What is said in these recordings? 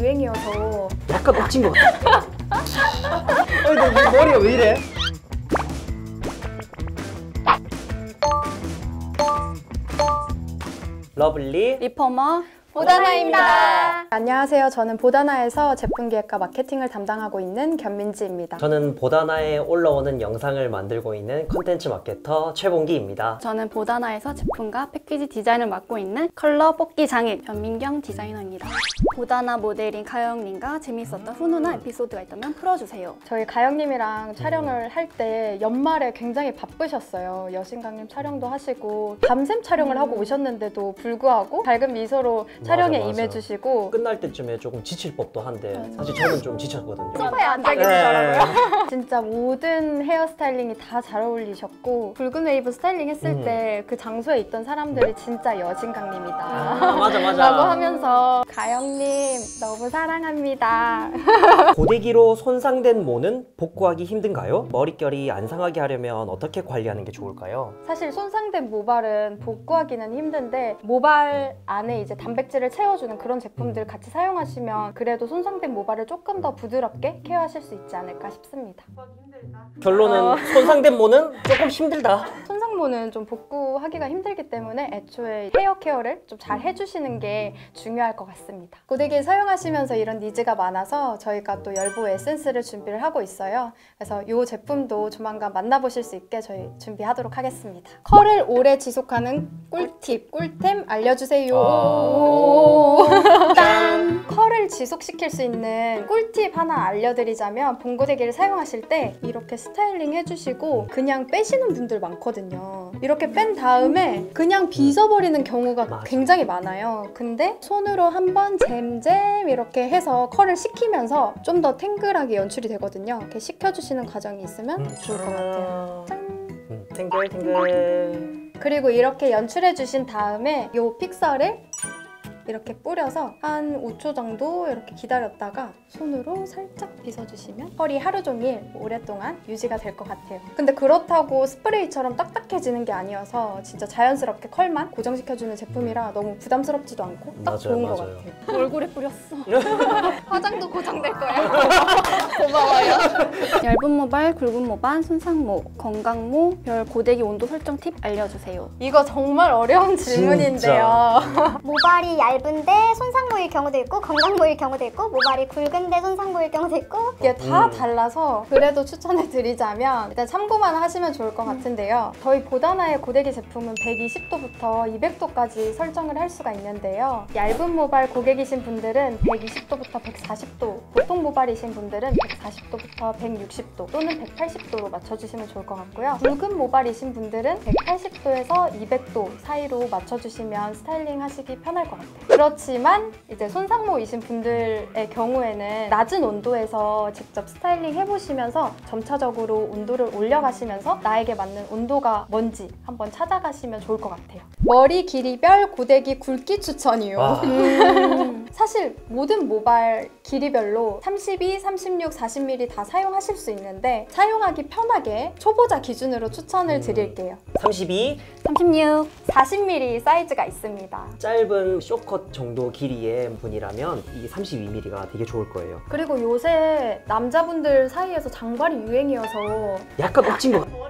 유행이어서 약간 빡친 것 같아. 아니 너 머리가 왜 이래? 러블리 리퍼머 보다나입니다. 안녕하세요. 저는 보다나에서 제품 기획과 마케팅을 담당하고 있는 견민지입니다. 저는 보다나에 올라오는 영상을 만들고 있는 콘텐츠 마케터 최봉기입니다. 저는 보다나에서 제품과 패키지 디자인을 맡고 있는 컬러 뽑기 장인 변민경 디자이너입니다. 보다나 모델인 가영님과 재미있었던 훈훈한 에피소드가 있다면 풀어주세요. 저희 가영님이랑 촬영을 할 때 연말에 굉장히 바쁘셨어요. 여신강림 촬영도 하시고 밤샘 촬영을 하고 오셨는데도 불구하고 밝은 미소로 촬영에 임해주시고 끝날 때쯤에 조금 지칠 법도 한데 사실 저는 좀 지쳤거든요. 소파에 앉아 계시더라고요. 진짜 모든 헤어스타일링이 다 잘 어울리셨고 붉은 웨이브 스타일링 했을 때 그 장소에 있던 사람들이 진짜 여신강림이다 맞아 라고 하면서 가영님 너무 사랑합니다. 고데기로 손상된 모는 복구하기 힘든가요? 머릿결이 안 상하게 하려면 어떻게 관리하는 게 좋을까요? 사실 손상된 모발은 복구하기는 힘든데 모발 안에 이제 단백질을 채워주는 그런 제품들 같이 사용하시면 그래도 손상된 모발을 조금 더 부드럽게 케어하실 수 있지 않을까 싶습니다. 결론은 손상된 모는 조금 힘들다. 손상모는 좀 복구하기가 힘들기 때문에 애초에 헤어 케어를 좀 잘 해주시는 게 중요할 것 같습니다. 고데기를 사용하시면서 이런 니즈가 많아서 저희가 또 열보 에센스를 준비를 하고 있어요. 그래서 이 제품도 조만간 만나보실 수 있게 저희 준비하도록 하겠습니다. 컬을 오래 지속하는 꿀팁, 꿀템 알려주세요. 짠! 컬을 지속시킬 수 있는 꿀팁 하나 알려드리자면 봉고데기를 사용하실 때 이렇게 스타일링 해주시고 그냥 빼시는 분들 많거든요. 이렇게 뺀 다음에 그냥 빗어버리는 경우가 굉장히 많아요. 근데 손으로 한번 잼잼 이렇게 해서 컬을 식히면서 좀 더 탱글하게 연출이 되거든요. 이렇게 식혀주시는 과정이 있으면 좋을 것 같아요. 짠! 탱글탱글. 그리고 이렇게 연출해주신 다음에 이 픽서를 이렇게 뿌려서 한 5초 정도 이렇게 기다렸다가 손으로 살짝 빗어주시면 컬이 하루 종일 오랫동안 유지가 될 것 같아요. 근데 그렇다고 스프레이처럼 딱딱해지는 게 아니어서 진짜 자연스럽게 컬만 고정시켜주는 제품이라 너무 부담스럽지도 않고 딱 좋은 것 같아요. 얼굴에 뿌렸어. 화장도 고정될 거야. 고마워요. 얇은 모발, 굵은 모발, 손상모, 건강모, 별 고데기 온도 설정 팁 알려주세요. 이거 정말 어려운 질문인데요. 모발이 얇은데 손상모일 경우도 있고 건강모일 경우도 있고 모발이 굵은데 손상모일 경우도 있고 이게 다 달라서 그래도 추천해 드리자면 일단 참고만 하시면 좋을 것 같은데요. 저희 보다나의 고데기 제품은 120도부터 200도까지 설정을 할 수가 있는데요. 얇은 모발 고객이신 분들은 120도부터 140도, 보통 모발이신 분들은 140도부터 160도 또는 180도로 맞춰주시면 좋을 것 같고요. 굵은 모발이신 분들은 180도에서 200도 사이로 맞춰주시면 스타일링 하시기 편할 것 같아요. 그렇지만 이제 손상모이신 분들의 경우에는 낮은 온도에서 직접 스타일링 해보시면서 점차적으로 온도를 올려가시면서 나에게 맞는 온도가 뭔지 한번 찾아가시면 좋을 것 같아요. 머리 길이별 고데기 굵기 추천이요. 사실 모든 모발 길이별로 32, 36, 40mm 다 사용하실 수 있는데 사용하기 편하게 초보자 기준으로 추천을 드릴게요. 32, 36, 40mm 사이즈가 있습니다. 짧은 쇼컷 정도 길이의 분이라면 이 32mm가 되게 좋을 거예요. 그리고 요새 남자분들 사이에서 장발이 유행이어서 약간 빡친 것 같아요.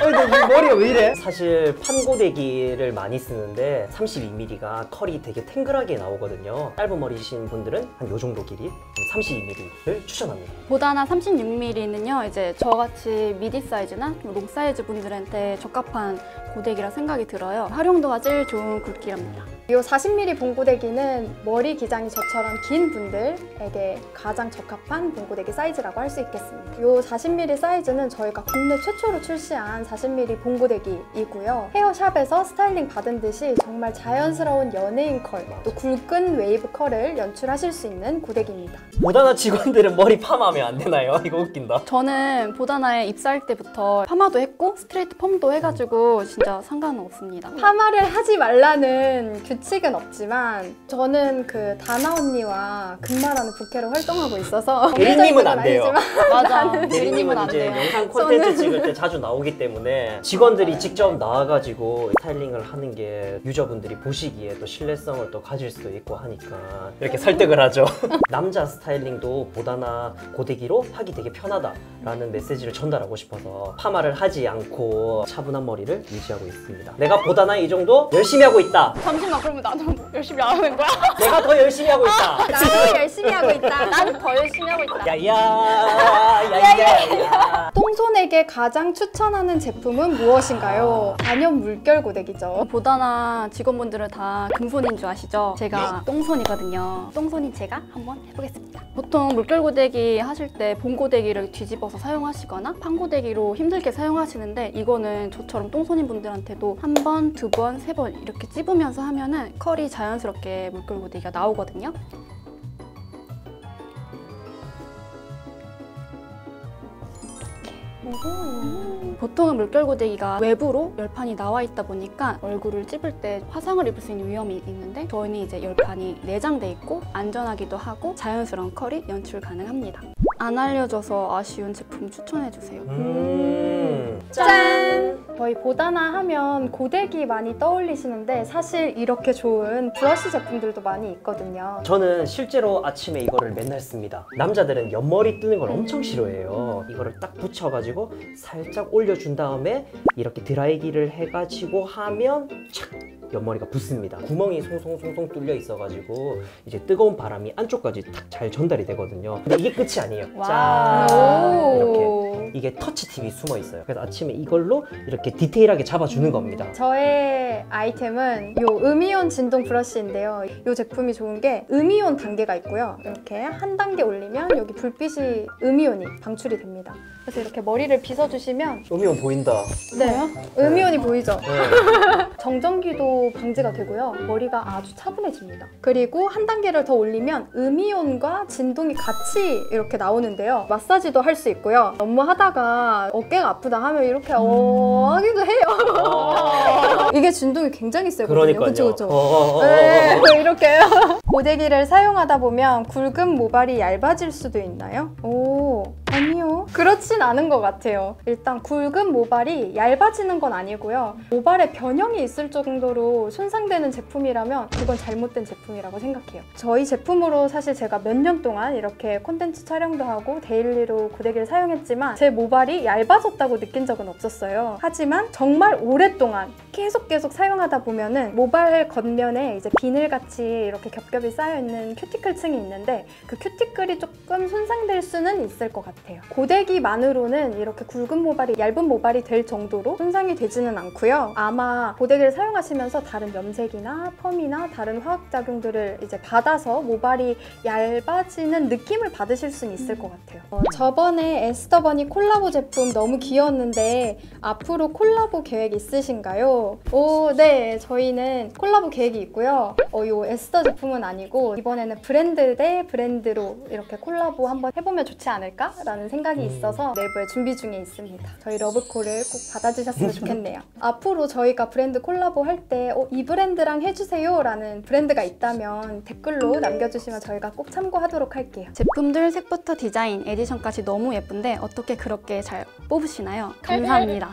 아니 너 머리가 왜 이래? 사실 판고데기를 많이 쓰는데 32mm가 컬이 되게 탱글하게 나오거든요. 짧은 머리이신 분들은 한 요 정도 길이 32mm를 추천합니다. 보다나 36mm는요 이제 저같이 미디 사이즈나 롱 사이즈 분들한테 적합한 고데기라 생각이 들어요. 활용도가 제일 좋은 굵기랍니다. 이 40mm 봉고데기는 머리 기장이 저처럼 긴 분들에게 가장 적합한 봉고데기 사이즈라고 할 수 있겠습니다. 이 40mm 사이즈는 저희가 국내 최초로 출시한 40mm 봉고데기이고요. 헤어샵에서 스타일링 받은 듯이 정말 자연스러운 연예인 컬, 또 굵은 웨이브 컬을 연출하실 수 있는 고데기입니다. 보다나 직원들은 머리 파마하면 안 되나요? 이거 웃긴다. 저는 보다나에 입사할 때부터 파마도 했고 스트레이트 펌도 해가지고 진짜 상관없습니다. 파마를 하지 말라는 규정 규칙은 없지만 저는 그 다나 언니와 금마라는 부캐로 활동하고 있어서 예린님은 안 돼요. 맞아. 예린님은 안 돼요. 영상 콘텐츠 저는... 찍을 때 자주 나오기 때문에 직원들이 직접 나와가지고 스타일링을 하는 게 유저분들이 보시기에 또 신뢰성을 또 가질 수도 있고 하니까 이렇게 설득을 하죠. 남자 스타일링도 보다나 고데기로 하기 되게 편하다라는 메시지를 전달하고 싶어서 파마를 하지 않고 차분한 머리를 유지하고 있습니다. 내가 보다나 이 정도 열심히 하고 있다. 잠시만, 그러면 나도 열심히 안 하는 거야? 내가 더 열심히 하고 있다. 나도 열심히 하고 있다. 나는 더 열심히 하고 있다. 야야야야야. 똥손에게 가장 추천하는 제품은 무엇인가요? 단연 물결 고데기죠. 보다나 직원분들은 다 금손인 줄 아시죠? 제가 똥손이거든요. 똥손인 제가 한번 해보겠습니다. 보통 물결 고데기 하실 때 봉 고데기를 뒤집어서 사용하시거나 판 고데기로 힘들게 사용하시는데, 이거는 저처럼 똥손인 분들한테도 한 번, 두 번, 세 번 이렇게 찝으면서 하면은 컬이 자연스럽게 물결 고데기가 나오거든요. 보통은 물결 고데기가 외부로 열판이 나와 있다 보니까 얼굴을 찝을 때 화상을 입을 수 있는 위험이 있는데, 저희는 이제 열판이 내장돼 있고 안전하기도 하고 자연스러운 컬이 연출 가능합니다. 안 알려져서 아쉬운 제품 추천해주세요. 짠! 저희 보다나 하면 고데기 많이 떠올리시는데 사실 이렇게 좋은 브러쉬 제품들도 많이 있거든요. 저는 실제로 아침에 이거를 맨날 씁니다. 남자들은 옆머리 뜨는 걸 엄청 싫어해요. 이거를 딱 붙여가지고 살짝 올려준 다음에 이렇게 드라이기를 해가지고 하면 착! 옆머리가 붓습니다. 구멍이 송송송송 뚫려 있어가지고 이제 뜨거운 바람이 안쪽까지 딱 잘 전달이 되거든요. 근데 이게 끝이 아니에요. 짠! 이렇게. 이게 터치 팁이 숨어 있어요. 그래서 아침에 이걸로 이렇게 디테일하게 잡아주는 겁니다. 저의 아이템은 요 음이온 진동 브러쉬인데요. 요 제품이 좋은 게 음이온 단계가 있고요. 이렇게 한 단계 올리면 여기 불빛이 음이온이 방출이 됩니다. 그래서 이렇게 머리를 빗어주시면 음이온 보인다. 네. 음이온이 보이죠? 네. 정전기도 방지가 되고요. 머리가 아주 차분해집니다. 그리고 한 단계를 더 올리면 음이온과 진동이 같이 이렇게 나오는데요. 마사지도 할 수 있고요. 업무하다가 어깨가 아프다 하면 이렇게 하기도 해요. 이게 진동이 굉장히 세거든요. 그쵸, 그쵸. 네, 이렇게요. 고데기를 사용하다 보면 굵은 모발이 얇아질 수도 있나요? 오, 아니요. 그렇진 않은 것 같아요. 일단 굵은 모발이 얇아지는 건 아니고요. 모발에 변형이 있을 정도로 손상되는 제품이라면 그건 잘못된 제품이라고 생각해요. 저희 제품으로 사실 제가 몇 년 동안 이렇게 콘텐츠 촬영도 하고 데일리로 고데기를 사용했지만 제 모발이 얇아졌다고 느낀 적은 없었어요. 하지만 정말 오랫동안 계속 사용하다 보면은 모발 겉면에 이제 비늘같이 이렇게 겹겹이 쌓여있는 큐티클 층이 있는데 그 큐티클이 조금 손상될 수는 있을 것 같아요. 고데기만으로는 이렇게 굵은 모발이 얇은 모발이 될 정도로 손상이 되지는 않고요. 아마 고데기를 사용하시면서 다른 염색이나 펌이나 다른 화학작용들을 이제 받아서 모발이 얇아지는 느낌을 받으실 수는 있을 것 같아요. 저번에 에스더버니 콜라보 제품 너무 귀여웠는데 앞으로 콜라보 계획 있으신가요? 오, 네. 저희는 콜라보 계획이 있고요. 요 에스더 제품은 아니고 이번에는 브랜드 대 브랜드로 이렇게 콜라보 한번 해보면 좋지 않을까? 라는 생각이 있어서 내부에 준비 중에 있습니다. 저희 러브콜을 꼭 받아주셨으면 좋겠네요. 앞으로 저희가 브랜드 콜라보 할 때 이 브랜드랑 해주세요 라는 브랜드가 있다면 댓글로 남겨주시면 저희가 꼭 참고하도록 할게요. 제품들 색부터 디자인, 에디션까지 너무 예쁜데 어떻게 그렇게 잘 뽑으시나요? 감사합니다.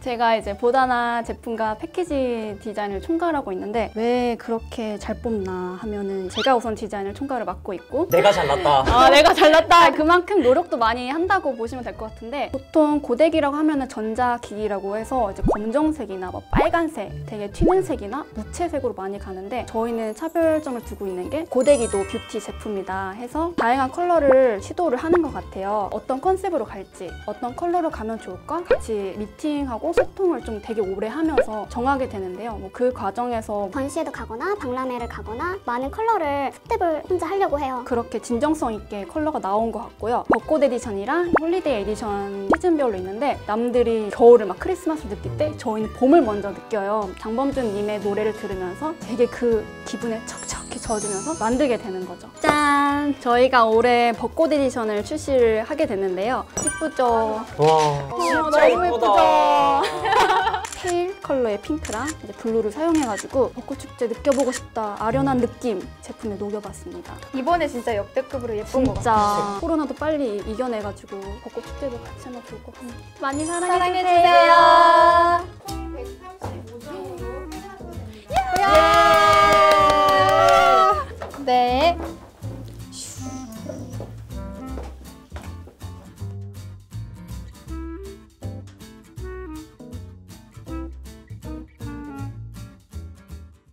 제가 이제 보다나 제품과 패키지 디자인을 총괄하고 있는데 왜 그렇게 잘 뽑나 하면은 제가 우선 디자인을 총괄을 맡고 있고 내가 잘났다. 아, 내가 잘났다. 그만큼 노력도 많이 한다고 보시면 될 것 같은데, 보통 고데기라고 하면은 전자기기라고 해서 이제 검정색이나 뭐 빨간색, 되게 튀는 색이나 무채색으로 많이 가는데 저희는 차별점을 두고 있는 게 고데기도 뷰티 제품이다 해서 다양한 컬러를 시도를 하는 것 같아요. 어떤 컨셉으로 갈지, 어떤 컬러로 가면 좋을까? 같이 미팅하고 소통을 좀 되게 오래 하면서 정하게 되는데요. 뭐 그 과정에서 전시회도 가거나 박람회를 가거나 많은 컬러를 습득을 혼자 하려고 해요. 그렇게 진정성 있게 컬러가 나온 것 같고요. 벚꽃 에디션이랑 홀리데이 에디션 시즌별로 있는데 남들이 겨울을 막 크리스마스를 느낄 때 저희는 봄을 먼저 느껴요. 장범준 님의 노래를 들으면서 되게 그 기분에 척척히 젖으면서 만들게 되는 거죠. 짠! 저희가 올해 벚꽃 에디션을 출시를 하게 됐는데요. 예쁘죠? 와, 진짜 예쁘다. 컬러의 핑크랑 이제 블루를 사용해가지고 벚꽃축제 느껴보고 싶다, 아련한 느낌 제품에 녹여봤습니다. 이번에 진짜 역대급으로 예쁜 것 같아요. 코로나도 빨리 이겨내가지고 벚꽃축제도 같이 한번 볼 것 같습니다. 많이 사랑해주세요. 총 135점으로 해당됩니다. 네.